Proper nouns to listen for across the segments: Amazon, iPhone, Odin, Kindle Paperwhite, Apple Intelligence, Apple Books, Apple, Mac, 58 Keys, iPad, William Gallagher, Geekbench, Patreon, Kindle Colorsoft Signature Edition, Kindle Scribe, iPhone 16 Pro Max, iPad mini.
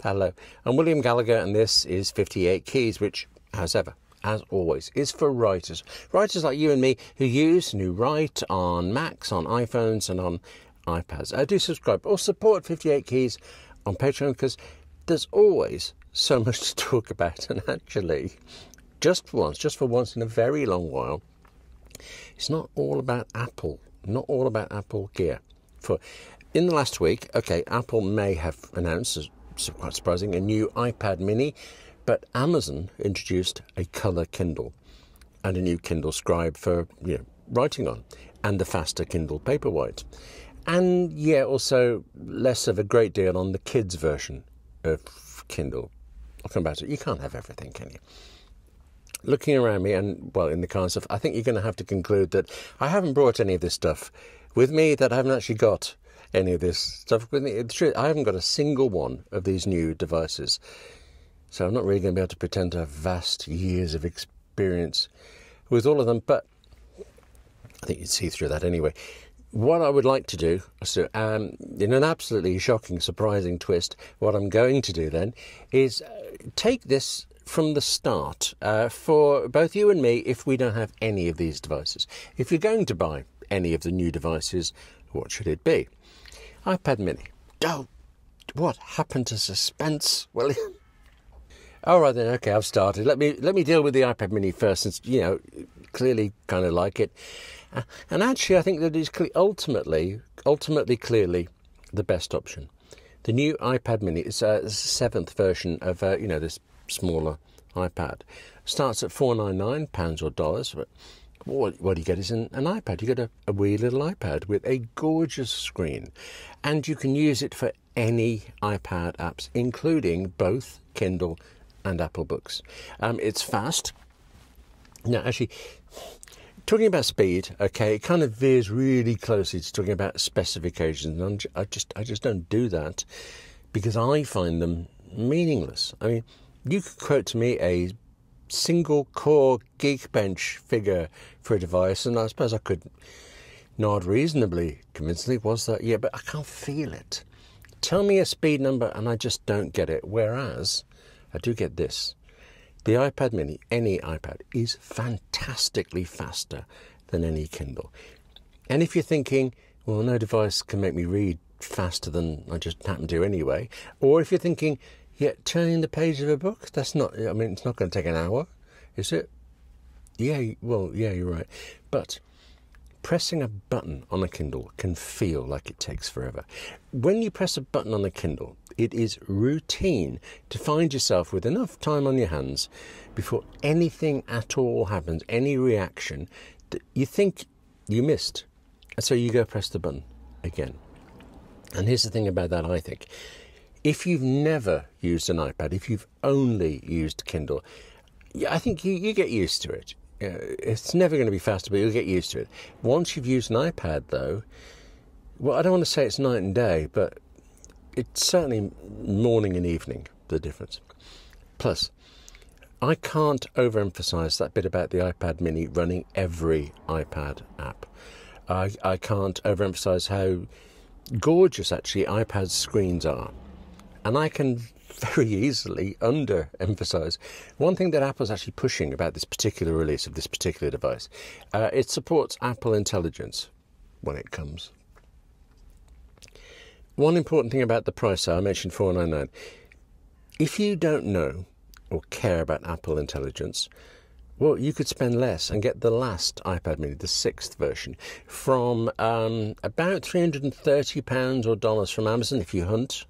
Hello. I'm William Gallagher, and this is 58 Keys, which, as always, is for writers. Writers like you and me who use and who write on Macs, on iPhones, and on iPads. Do subscribe or support 58 Keys on Patreon, because there's always so much to talk about. And actually, just for once in a very long while, it's not all about Apple, not all about Apple gear. In the last week, okay, Apple may have announced, quite surprising, a new iPad mini, but Amazon introduced a color Kindle and a new Kindle Scribe for writing on, and the faster Kindle Paperwhite, and also less of a great deal on the kids version of Kindle. I'll come back to it. You can't have everything, can you? Looking around me and in the car and stuff, I think you're going to have to conclude that I haven't brought any of this stuff with me, that I haven't actually got any of this stuff with me. It's true, I haven't got a single one of these new devices, so I'm not really going to be able to pretend to have vast years of experience with all of them, but I think you'd see through that anyway. What I would like to do, so in an absolutely shocking, surprising twist, what I'm going to do then is take this from the start for both you and me if we don't have any of these devices. If you're going to buy any of the new devices, what should it be? iPad mini. Oh, what happened to suspense, William? All right then, okay, I've started. Let me deal with the iPad mini first, since, clearly kind of like it. And actually, I think that is ultimately, clearly the best option. The new iPad mini is the seventh version of, this smaller iPad. Starts at £499 or dollars. What you get is an iPad. You get a wee little iPad with a gorgeous screen, and you can use it for any iPad apps, including both Kindle and Apple Books. It's fast. Now, actually, talking about speed, okay, it kind of veers really closely to talking about specifications, and I just don't do that because I find them meaningless. I mean, you could quote to me a single-core Geekbench figure for a device, and I suppose I could nod reasonably convincingly, but I can't feel it. Tell me a speed number, and I just don't get it, whereas I do get this. The iPad mini, any iPad, is fantastically faster than any Kindle. And if you're thinking, well, no device can make me read faster than I just happen to anyway, or if you're thinking, turning the page of a book, that's not, I mean, it's not going to take an hour, is it? Yeah, well, yeah, you're right. But pressing a button on a Kindle can feel like it takes forever. When you press a button on a Kindle, it is routine to find yourself with enough time on your hands before anything at all happens, any reaction that you think you missed. And so you go press the button again. And here's the thing about that, I think. If you've never used an iPad, if you've only used Kindle, I think you get used to it. It's never going to be faster, but you'll get used to it. Once you've used an iPad, though, well, I don't want to say it's night and day, but it's certainly morning and evening, the difference. Plus, I can't overemphasize that bit about the iPad mini running every iPad app. I can't overemphasize how gorgeous, actually, iPad screens are. And I can very easily underemphasize one thing that Apple's actually pushing about this particular release of this particular device. It supports Apple Intelligence when it comes. One important thing about the price, I mentioned $499. If you don't know or care about Apple Intelligence, well, you could spend less and get the last iPad mini, the sixth version, from about £330 or dollars from Amazon if you hunt.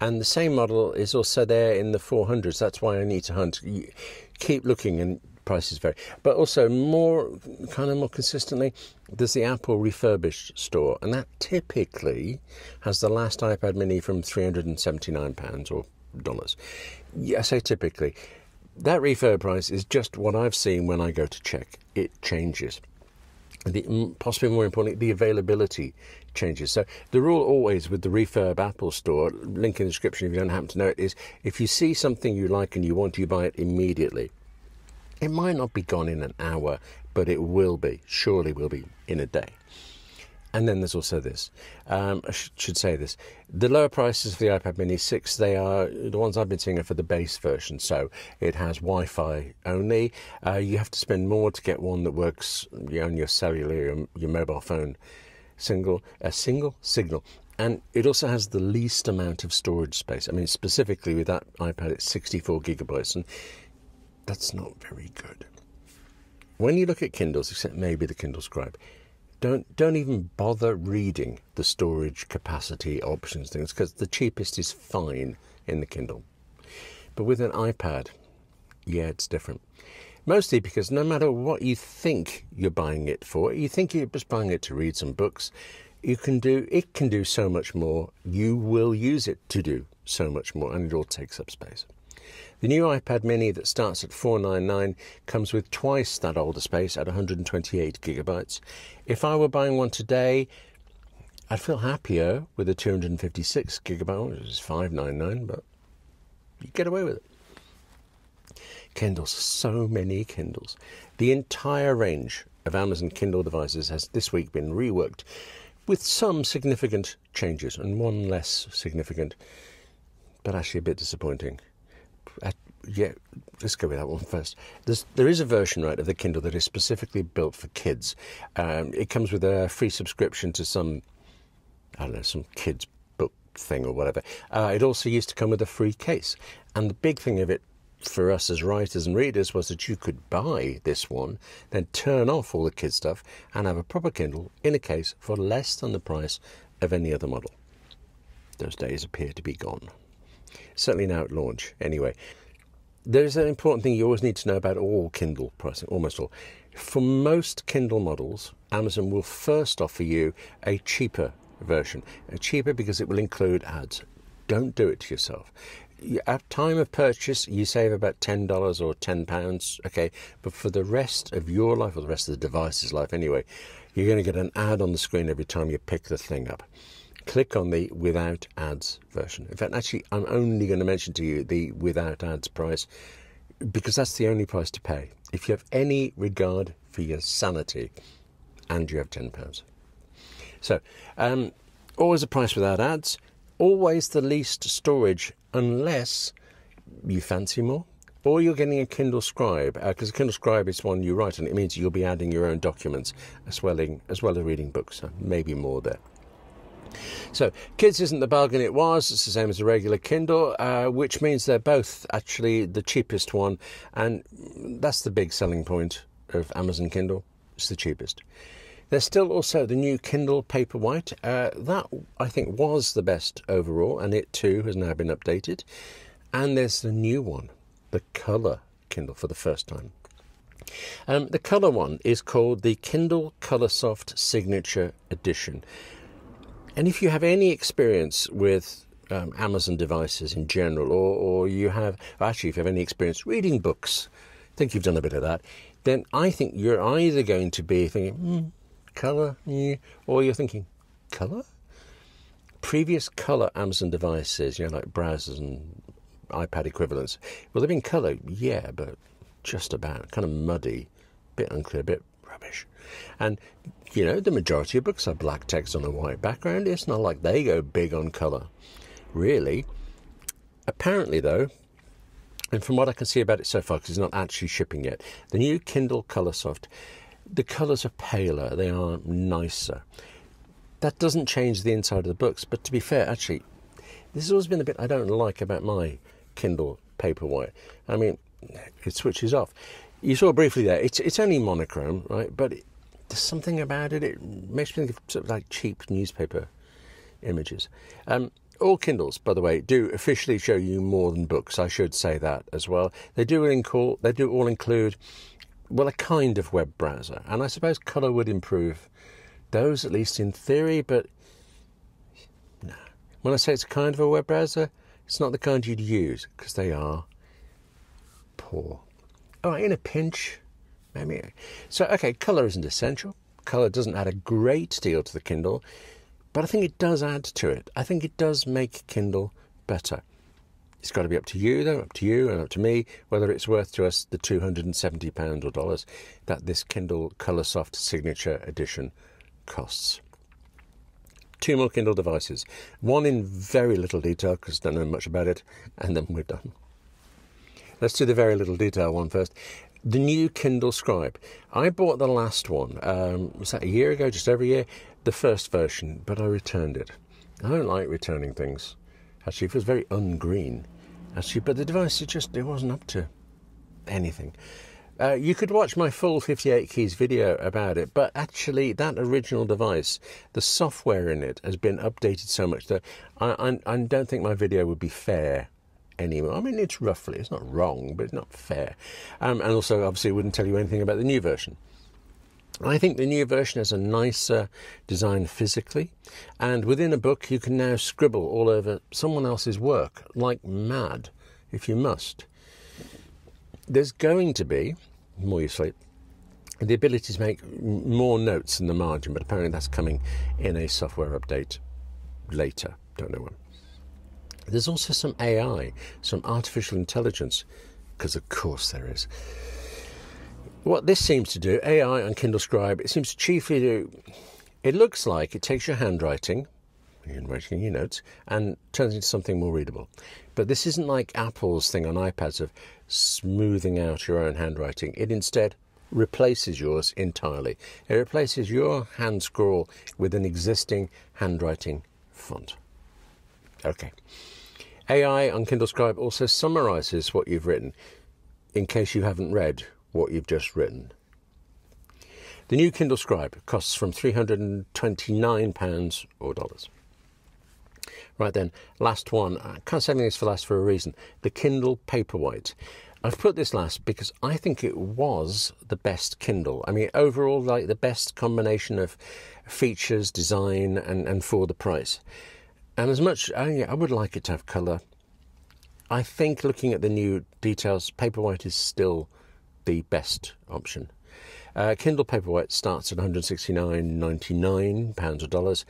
And the same model is also there in the 400s. That's why I need to hunt. You keep looking, and prices vary. But also, more consistently, there's the Apple refurbished store, and that typically has the last iPad mini from £379 or dollars. I say typically. That refurb price is just what I've seen when I go to check. It changes. Possibly more importantly, the availability changes. So the rule always with the refurb Apple store, link in the description if you don't happen to know it, is if you see something you like and you want, you buy it immediately. It might not be gone in an hour, but it will be, surely will be, in a day. And then there's also this. I should say this. The lower prices for the iPad Mini 6, they are, the ones I've been seeing are for the base version. So it has Wi-Fi only. You have to spend more to get one that works on your cellular, your mobile phone single signal. And it also has the least amount of storage space. I mean, specifically with that iPad, it's 64 gigabytes. And that's not very good. When you look at Kindles, except maybe the Kindle Scribe, don't even bother reading the storage capacity options things, because the cheapest is fine in the Kindle. But with an iPad, yeah, it's different. Mostly because no matter what you think you're buying it for, you think you're just buying it to read some books, it can do so much more. You will use it to do so much more, and it all takes up space. The new iPad Mini that starts at $499 comes with twice that older space at 128 gigabytes. If I were buying one today, I'd feel happier with a 256 gigabyte, which is $599, but you get away with it. Kindles, so many Kindles. The entire range of Amazon Kindle devices has this week been reworked with some significant changes and one less significant, but actually a bit disappointing. Yeah, let's go with that one first. There is a version, right, of the Kindle that is specifically built for kids. It comes with a free subscription to some, I don't know, some kids book thing or whatever. It also used to come with a free case. And the big thing of it for us as writers and readers was that you could buy this one, then turn off all the kids stuff and have a proper Kindle in a case for less than the price of any other model. Those days appear to be gone. Certainly now at launch, anyway. There's an important thing you always need to know about all Kindle pricing, almost all. For most Kindle models, Amazon will first offer you a cheaper version. Cheaper because it will include ads. Don't do it to yourself. At time of purchase, you save about $10 or £10, okay? But for the rest of your life, or the rest of the device's life anyway, you're going to get an ad on the screen every time you pick the thing up. Click on the without ads version. In fact, actually, I'm only going to mention to you the without ads price because that's the only price to pay if you have any regard for your sanity and you have £10. So, always a price without ads, always the least storage unless you fancy more. Or you're getting a Kindle Scribe, because a Kindle Scribe is one you write, and it means you'll be adding your own documents as well as reading books, so maybe more there. So, kids isn't the bargain it was. It's the same as a regular Kindle, which means they're both actually the cheapest one, and that's the big selling point of Amazon Kindle. It's the cheapest. There's still also the new Kindle Paperwhite. That, I think, was the best overall, and it too has now been updated. And there's the new one, the Color Kindle, for the first time. The Color one is called the Kindle Colorsoft Signature Edition. And if you have any experience with Amazon devices in general, or you have, actually if you have any experience reading books, I think you've done a bit of that, then I think you're either going to be thinking, colour, or you're thinking, colour? Previous colour Amazon devices, you know, like browsers and iPad equivalents, well, they've been colour, yeah, but just about, kind of muddy, bit unclear, bit rubbish. And, you know, the majority of books are black text on a white background. It's not like they go big on colour, really. Apparently, though, and from what I can see about it so far, because it's not actually shipping yet, the new Kindle Colorsoft, the colours are paler, they are nicer. That doesn't change the inside of the books, but to be fair, actually, this has always been a bit I don't like about my Kindle Paperwhite. I mean, it switches off. You saw briefly there, it's only monochrome, right? But there's something about it, it makes me think of sort of like cheap newspaper images. All Kindles, by the way, do officially show you more than books. I should say that as well. They do all include, well, a kind of web browser. And I suppose colour would improve those, at least in theory, but no. When I say it's kind of a web browser, it's not the kind you'd use, because they are poor. Oh, in a pinch, maybe. So, okay, colour isn't essential. Colour doesn't add a great deal to the Kindle, but I think it does add to it. I think it does make Kindle better. It's got to be up to you, though, up to you and up to me, whether it's worth to us the £270 or dollars that this Kindle Colorsoft Signature Edition costs. Two more Kindle devices, one in very little detail because I don't know much about it, and then we're done. Let's do the very little detail one first. The new Kindle Scribe. I bought the last one, was that a year ago, just over a year, the first version, but I returned it. I don't like returning things. Actually, it was very un-green, actually, but the device, it wasn't up to anything. You could watch my full 58 Keys video about it, but actually that original device, the software in it has been updated so much that I don't think my video would be fair anymore. I mean, it's not wrong, but it's not fair. And also, obviously, it wouldn't tell you anything about the new version. I think the new version has a nicer design physically, and within a book you can now scribble all over someone else's work like mad, if you must. There's going to be, more you sleep, the ability to make more notes in the margin, but apparently that's coming in a software update later. Don't know when. There's also some AI, some artificial intelligence, because of course there is. What this seems to do, AI and Kindle Scribe, it seems to chiefly do, it looks like it takes your handwriting, you're writing your notes, and turns into something more readable. But this isn't like Apple's thing on iPads of smoothing out your own handwriting. It instead replaces yours entirely. It replaces your hand scrawl with an existing handwriting font. Okay. AI on Kindle Scribe also summarizes what you've written in case you haven't read what you've just written. The new Kindle Scribe costs from £329 or dollars. Right then, last one. I can't save this for last for a reason. The Kindle Paperwhite. I've put this last because I think it was the best Kindle. I mean, overall, like the best combination of features, design, and for the price. And as much, I would like it to have colour. I think looking at the new details, Paperwhite is still the best option. Kindle Paperwhite starts at £169.99 or dollars.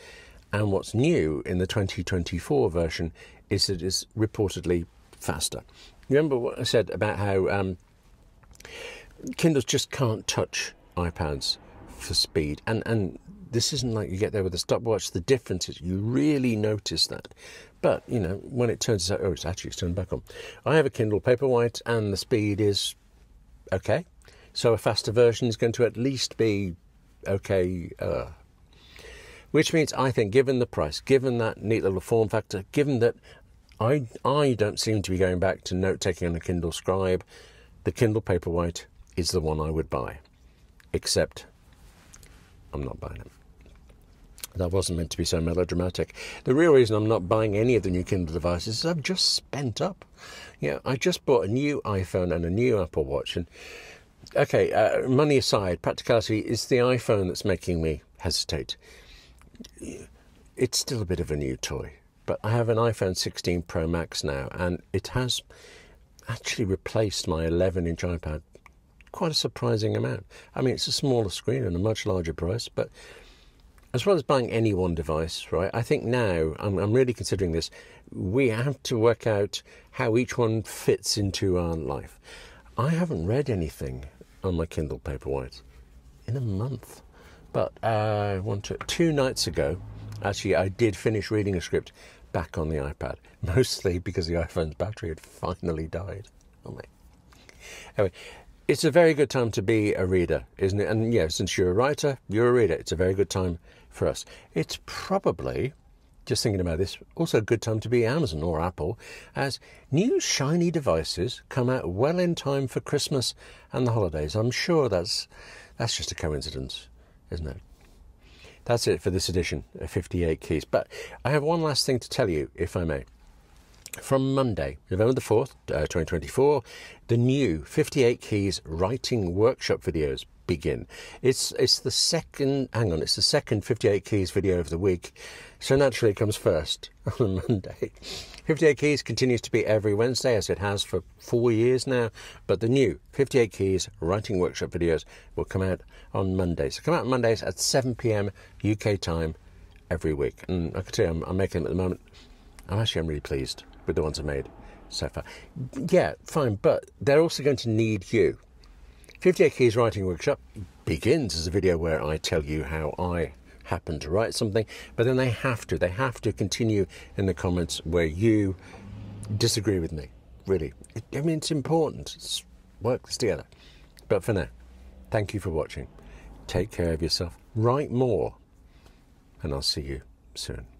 And what's new in the 2024 version is that it's reportedly faster. Remember what I said about how Kindles just can't touch iPads for speed. And this isn't like you get there with a stopwatch. The difference is you really notice that. But, you know, when it turns out, oh, it's turned back on. I have a Kindle Paperwhite and the speed is okay. So a faster version is going to at least be okay. Which means, I think, given the price, given that neat little form factor, given that I don't seem to be going back to note-taking on a Kindle Scribe, the Kindle Paperwhite is the one I would buy. Except, I'm not buying it. That wasn't meant to be so melodramatic. The real reason I'm not buying any of the new Kindle devices is I've just spent up. You know, I just bought a new iPhone and a new Apple Watch. And okay, money aside, practicality, it's the iPhone that's making me hesitate. It's still a bit of a new toy, but I have an iPhone 16 Pro Max now, and it has actually replaced my 11-inch iPad quite a surprising amount. I mean, it's a smaller screen and a much larger price, but as well as buying any one device, right, I think now, I'm really considering this, we have to work out how each one fits into our life. I haven't read anything on my Kindle Paperwhite in a month. But two nights ago, actually, I did finish reading a script back on the iPad, mostly because the iPhone's battery had finally died. Oh, mate. Anyway, it's a very good time to be a reader, isn't it? And, yeah, since you're a writer, you're a reader. It's a very good time for us. It's probably, just thinking about this, also a good time to be Amazon or Apple, as new shiny devices come out well in time for Christmas and the holidays. I'm sure that's just a coincidence, isn't it? That's it for this edition of 58 Keys. But I have one last thing to tell you, if I may. From Monday, November the 4th, 2024, the new 58 Keys writing workshop videos begin. It's the second, hang on, it's the second 58 Keys video of the week, so naturally it comes first on Monday. 58 Keys continues to be every Wednesday, as it has for 4 years now, but the new 58 Keys writing workshop videos will come out on Mondays. So come out on Mondays at 7 PM UK time every week. And I can tell you, I'm making them at the moment. I'm really pleased with the ones I made so far. Yeah, fine, but they're also going to need you. 58 Keys Writing Workshop begins as a video where I tell you how I happen to write something, but then they have to continue in the comments where you disagree with me, really. I mean, it's important. Let's work this together. But for now, thank you for watching. Take care of yourself. Write more, and I'll see you soon.